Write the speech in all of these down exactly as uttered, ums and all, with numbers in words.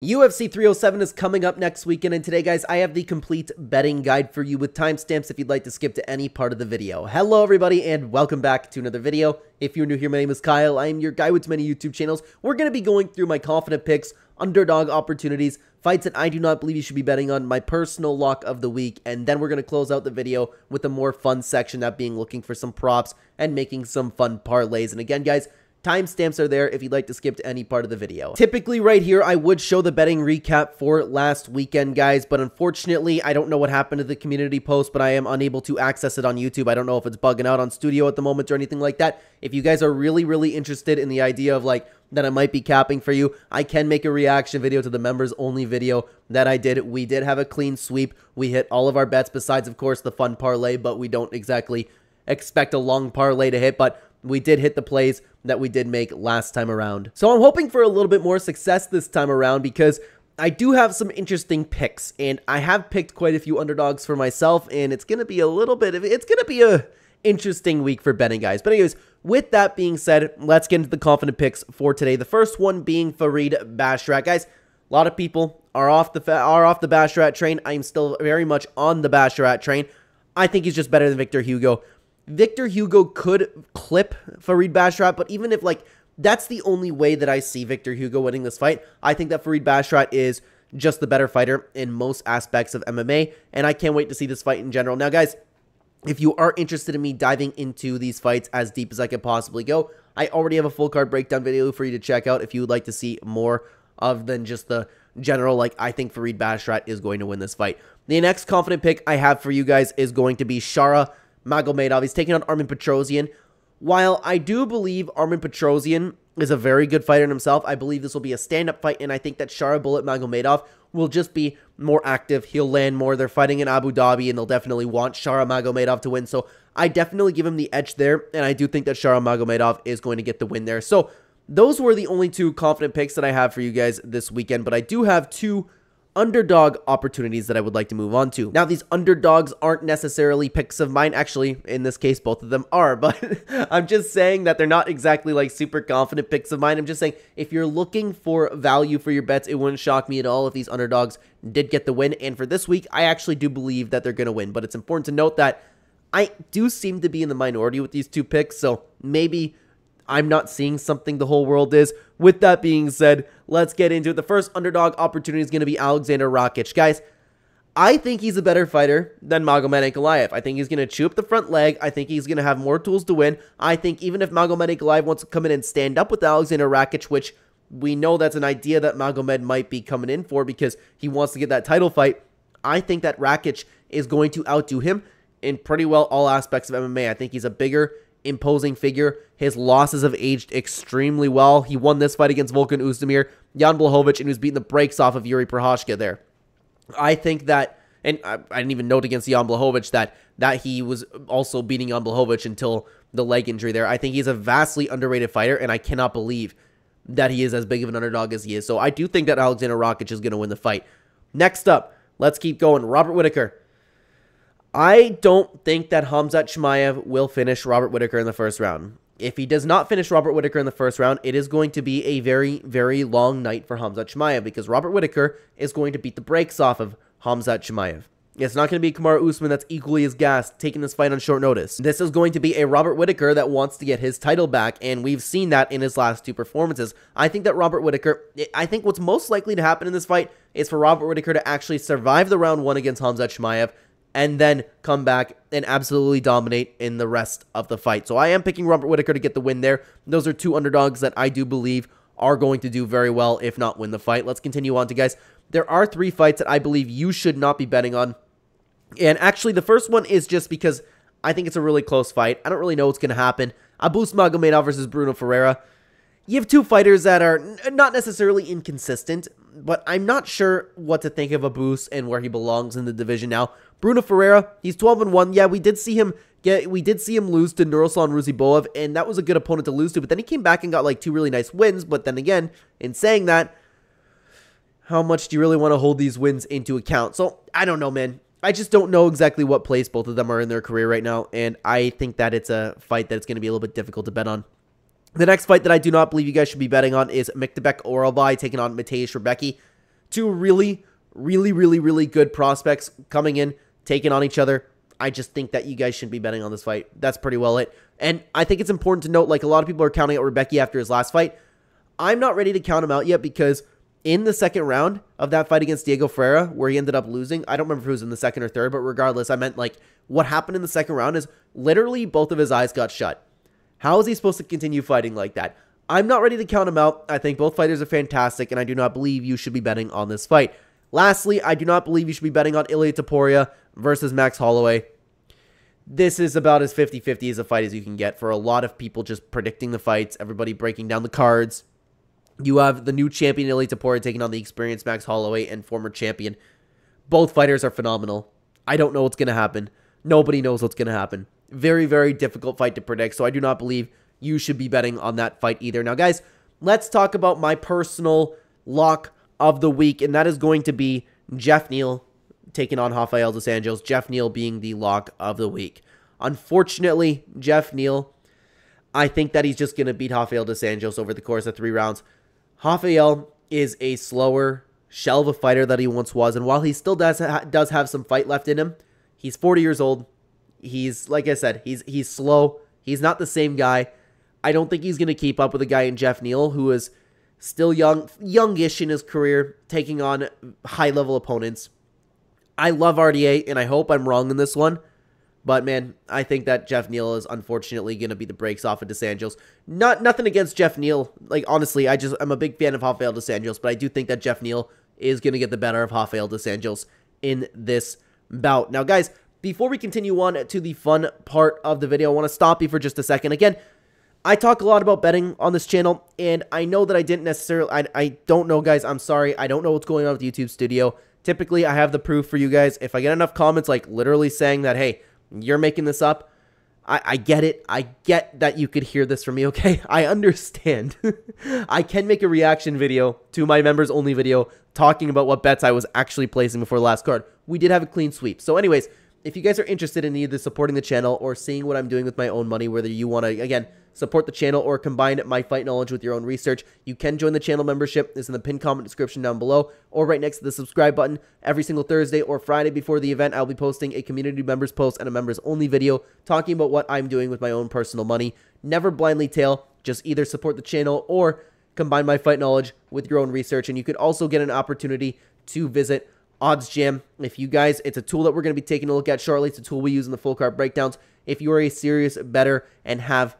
U F C three oh seven is coming up next weekend, and today, guys, I have the complete betting guide for you with timestamps if you'd like to skip to any part of the video. Hello, everybody, and welcome back to another video. If you're new here, my name is Kyle. I am your guy with many YouTube channels. We're going to be going through my confident picks, underdog opportunities, fights that I do not believe you should be betting on, my personal lock of the week, and then we're going to close out the video with a more fun section, that being looking for some props and making some fun parlays. And again, guys, timestamps are there if you'd like to skip to any part of the video. Typically right here, I would show the betting recap for last weekend, guys, but unfortunately, I don't know what happened to the community post, but I am unable to access it on YouTube. I don't know if it's bugging out on Studio at the moment or anything like that. If you guys are really, really interested in the idea of like, that I might be capping for you, I can make a reaction video to the members only video that I did. We did have a clean sweep. We hit all of our bets besides, of course, the fun parlay, but we don't exactly expect a long parlay to hit, but we did hit the plays that we did make last time around. So I'm hoping for a little bit more success this time around because I do have some interesting picks, and I have picked quite a few underdogs for myself, and it's going to be a little bit of, it's going to be a interesting week for betting, guys. But anyways, with that being said, let's get into the confident picks for today. The first one being Fareed Basharat. Guys, a lot of people are off the, are off the Basharat train. I am still very much on the Basharat train. I think he's just better than Victor Hugo. Victor Hugo could clip Fareed Basharat, but even if, like, that's the only way that I see Victor Hugo winning this fight, I think that Fareed Basharat is just the better fighter in most aspects of M M A, and I can't wait to see this fight in general. Now, guys, if you are interested in me diving into these fights as deep as I could possibly go, I already have a full card breakdown video for you to check out if you would like to see more of than just the general, like, I think Fareed Basharat is going to win this fight. The next confident pick I have for you guys is going to be Sharabulat Magomedov. He's taking on Armin Petrosian. While I do believe Armin Petrosian is a very good fighter in himself, I believe this will be a stand-up fight, and I think that Sharabulat Magomedov will just be more active. He'll land more. They're fighting in Abu Dhabi, and they'll definitely want Shara Magomedov to win, so I definitely give him the edge there, and I do think that Shara Magomedov is going to get the win there. So those were the only two confident picks that I have for you guys this weekend, but I do have two underdog opportunities that I would like to move on to. Now, these underdogs aren't necessarily picks of mine. Actually, in this case, both of them are, but I'm just saying that they're not exactly like super confident picks of mine. I'm just saying if you're looking for value for your bets, it wouldn't shock me at all if these underdogs did get the win. And for this week, I actually do believe that they're going to win, but it's important to note that I do seem to be in the minority with these two picks, so maybe I'm not seeing something the whole world is. With that being said, let's get into it. The first underdog opportunity is going to be Alexander Rakic. Guys, I think he's a better fighter than Magomed Ankalaev. I think he's going to chew up the front leg. I think he's going to have more tools to win. I think even if Magomed Ankalaev wants to come in and stand up with Alexander Rakic, which we know that's an idea that Magomed might be coming in for because he wants to get that title fight, I think that Rakic is going to outdo him in pretty well all aspects of M M A. I think he's a bigger, imposing figure. His losses have aged extremely well. He won this fight against Vulcan Uzdemir, Jan Blachowicz, and he was beating the brakes off of Yuri Prahoshka there. I think that, and I, I didn't even note against Jan Blachowicz that, that he was also beating Jan Blachowicz until the leg injury there. I think he's a vastly underrated fighter, and I cannot believe that he is as big of an underdog as he is. So I do think that Alexander Rakic is going to win the fight. Next up, let's keep going. Robert Whittaker. I don't think that Hamzat Chimaev will finish Robert Whittaker in the first round. If he does not finish Robert Whittaker in the first round, it is going to be a very, very long night for Hamzat Chimaev because Robert Whittaker is going to beat the brakes off of Hamzat Chimaev. It's not going to be Kamaru Usman that's equally as gassed taking this fight on short notice. This is going to be a Robert Whittaker that wants to get his title back, and we've seen that in his last two performances. I think that Robert Whittaker, I think what's most likely to happen in this fight is for Robert Whittaker to actually survive the round one against Hamzat Chimaev, and then come back and absolutely dominate in the rest of the fight. So I am picking Robert Whittaker to get the win there. Those are two underdogs that I do believe are going to do very well, if not win the fight. Let's continue on to, guys. There are three fights that I believe you should not be betting on. And actually, the first one is just because I think it's a really close fight. I don't really know what's going to happen. Abus Magomedov versus Bruno Ferreira. You have two fighters that are not necessarily inconsistent, but I'm not sure what to think of Abus and where he belongs in the division now. Bruno Ferreira, he's twelve and one. Yeah, we did see him get we did see him lose to Nursulton Ruziboev, and that was a good opponent to lose to, but then he came back and got like two really nice wins. But then again, in saying that, how much do you really want to hold these wins into account? So I don't know, man. I just don't know exactly what place both of them are in their career right now, and I think that it's a fight that's going to be a little bit difficult to bet on. The next fight that I do not believe you guys should be betting on is Mkhitaryan Oralbai taking on Mateusz Rebecki. Two really, really, really, really good prospects coming in, taking on each other. I just think that you guys shouldn't be betting on this fight. That's pretty well it. And I think it's important to note, like, a lot of people are counting out Rebecki after his last fight. I'm not ready to count him out yet because in the second round of that fight against Diego Ferreira, where he ended up losing, I don't remember if it was in the second or third, but regardless, I meant, like, what happened in the second round is literally both of his eyes got shut. How is he supposed to continue fighting like that? I'm not ready to count him out. I think both fighters are fantastic, and I do not believe you should be betting on this fight. Lastly, I do not believe you should be betting on Ilya Topuria versus Max Holloway. This is about as fifty fifty as a fight as you can get for a lot of people just predicting the fights, everybody breaking down the cards. You have the new champion Ilya Topuria taking on the experienced Max Holloway and former champion. Both fighters are phenomenal. I don't know what's going to happen. Nobody knows what's going to happen. Very, very difficult fight to predict, so I do not believe you should be betting on that fight either. Now, guys, let's talk about my personal lock of the week, and that is going to be Jeff Neal taking on Rafael dos Anjos, Jeff Neal being the lock of the week. Unfortunately, Jeff Neal, I think that he's just going to beat Rafael dos Anjos over the course of three rounds. Rafael is a slower shell of a fighter that he once was, and while he still does, ha does have some fight left in him, he's forty years old. He's, like I said, he's he's slow. He's not the same guy. I don't think he's going to keep up with a guy in Jeff Neal who is still young, youngish in his career, taking on high-level opponents. I love R D A, and I hope I'm wrong in this one. But, man, I think that Jeff Neal is unfortunately going to be the breaks off of dos Anjos. Not, nothing against Jeff Neal. Like, honestly, I just, I'm a big fan of Rafael dos Anjos, but I do think that Jeff Neal is going to get the better of Rafael dos Anjos in this bout. Now, guys, before we continue on to the fun part of the video, I want to stop you for just a second. Again, I talk a lot about betting on this channel, and I know that I didn't necessarily, I, I don't know, guys, I'm sorry, I don't know what's going on with the YouTube studio. Typically, I have the proof for you guys. If I get enough comments, like, literally saying that, hey, you're making this up, I, I get it, I get that you could hear this from me, okay? I understand. I can make a reaction video to my members-only video talking about what bets I was actually placing before the last card. We did have a clean sweep. So anyways, if you guys are interested in either supporting the channel or seeing what I'm doing with my own money, whether you want to, again, support the channel or combine my fight knowledge with your own research, you can join the channel membership. It's in the pinned comment description down below or right next to the subscribe button. Every single Thursday or Friday before the event, I'll be posting a community members post and a members only video talking about what I'm doing with my own personal money. Never blindly tail, just either support the channel or combine my fight knowledge with your own research. And you could also get an opportunity to visit OddsJam. If you guys, it's a tool that we're going to be taking a look at shortly. It's a tool we use in the full card breakdowns. If you are a serious bettor and have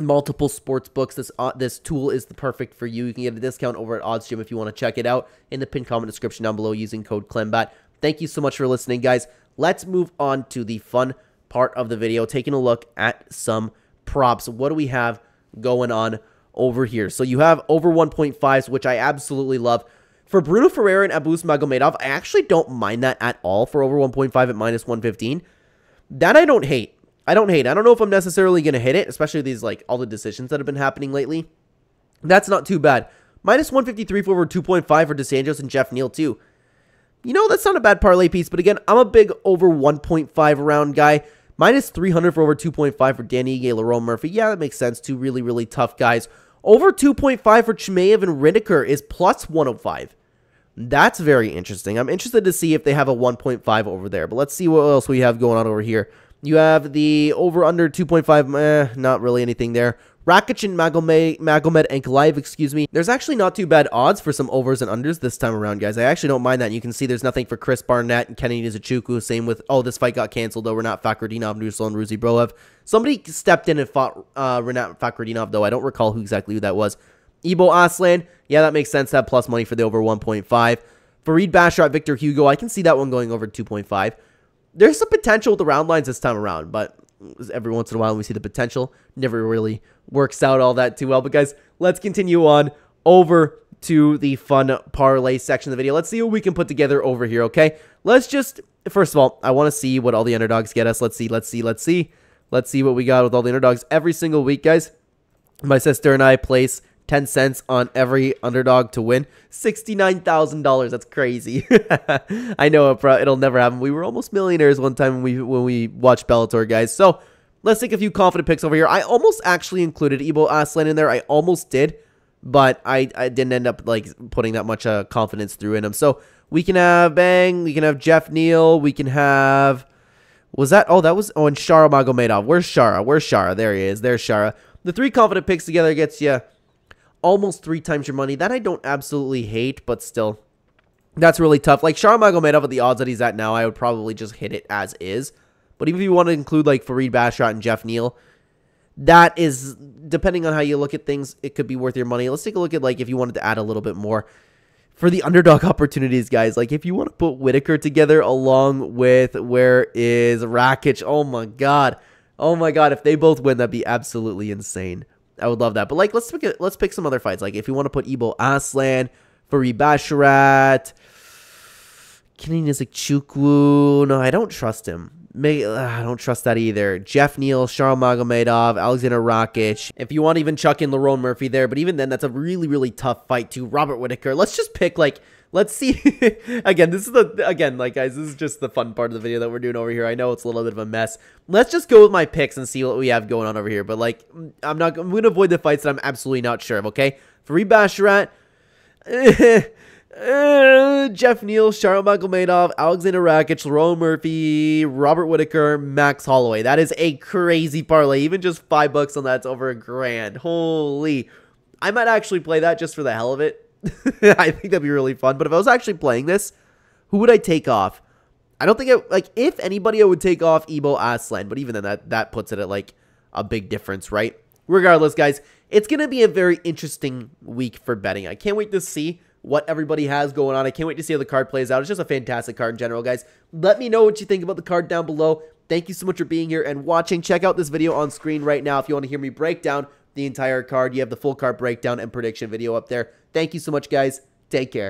multiple sports books, this uh, this tool is the perfect for you. You can get a discount over at OddsJam if you want to check it out in the pinned comment description down below using code Clenbat. Thank you so much for listening, guys. Let's move on to the fun part of the video, taking a look at some props. What do we have going on over here? So you have over one point fives, which I absolutely love. For Bruno Ferreira and Abus Magomedov, I actually don't mind that at all for over one point five at minus one fifteen. That I don't hate. I don't hate. I don't know if I'm necessarily going to hit it, especially these, like, all the decisions that have been happening lately. That's not too bad. minus one fifty-three for over two point five for dos Anjos and Jeff Neal, too. You know, that's not a bad parlay piece, but again, I'm a big over one point five round guy. minus three hundred for over two point five for Danny Ege, Lerone Murphy. Yeah, that makes sense. Two really, really tough guys. Over two point five for Chimaev and Whittaker is plus one oh five. That's very interesting. I'm interested to see if they have a one point five over there, but let's see what else we have going on over here. You have the over-under two point five, eh, not really anything there. Rakic and Magomed Ankalaev, excuse me. There's actually not too bad odds for some overs and unders this time around, guys. I actually don't mind that. You can see there's nothing for Chris Barnett and Kennedy Nzechukwu. Same with, oh, this fight got canceled, though. Renat Fakradinov, Nursulton Ruziboev. Somebody stepped in and fought uh, Renat Fakradinov, though. I don't recall who exactly who that was. Ibo Aslan, yeah, that makes sense. That plus money for the over one point five. Fareed Basharat, Victor Hugo, I can see that one going over two point five. There's some potential with the round lines this time around, but every once in a while we see the potential. Never really works out all that too well. But guys, let's continue on over to the fun parlay section of the video. Let's see what we can put together over here, okay? Let's just, first of all, I want to see what all the underdogs get us. Let's see, let's see, let's see. Let's see what we got with all the underdogs every single week, guys. My sister and I place ten cents on every underdog to win. sixty-nine thousand dollars. That's crazy. I know it, it'll never happen. We were almost millionaires one time when we, when we watched Bellator, guys. So let's take a few confident picks over here. I almost actually included Ibo Aslan in there. I almost did, but I, I didn't end up like putting that much uh, confidence through in him. So we can have Bang, we can have Jeff Neal, we can have, was that, oh, that was, oh, and Shara Magomedov. Where's Shara? Where's Shara? There he is. There's Shara. The three confident picks together gets you almost three times your money. That I don't absolutely hate, but still, that's really tough. Like, Shara Magomedov at the odds that he's at now, I would probably just hit it as is. But even if you want to include, like, Fareed Basharat and Jeff Neal, that is, depending on how you look at things, it could be worth your money. Let's take a look at, like, if you wanted to add a little bit more for the underdog opportunities, guys. Like, if you want to put Whittaker together along with, where is Rakic? Oh, my God. Oh, my God. If they both win, that'd be absolutely insane. I would love that. But, like, let's pick, a, let's pick some other fights. Like, if you want to put Ibo Aslan, Fareed Basharat, Kennedy Nzechukwu. No, I don't trust him. May, uh, I don't trust that either. Jeff Neal, Shara Magomedov, Alexander Rakic. If you want to even chuck in Lerone Murphy there, but even then, that's a really, really tough fight too. Robert Whittaker. Let's just pick, like, let's see. Again, this is the, again, like, guys, this is just the fun part of the video that we're doing over here. I know it's a little bit of a mess. Let's just go with my picks and see what we have going on over here. But, like, I'm not, I'm going to avoid the fights that I'm absolutely not sure of, okay? Fareed Basharat. Uh, Jeff Neal, Shara Magomedov, Alexander Rakic, Lerone Murphy, Robert Whittaker, Max Holloway. That is a crazy parlay. Even just five bucks on that's over a grand. Holy. I might actually play that just for the hell of it. I think that'd be really fun. But if I was actually playing this, who would I take off? I don't think I, like, if anybody, I would take off Ibo Aslan. But even then, that, that puts it at, like, a big difference, right? Regardless, guys, it's going to be a very interesting week for betting. I can't wait to see what everybody has going on. I can't wait to see how the card plays out. It's just a fantastic card in general, guys. Let me know what you think about the card down below. Thank you so much for being here and watching. Check out this video on screen right now if you want to hear me break down the entire card. You have the full card breakdown and prediction video up there. Thank you so much, guys. Take care.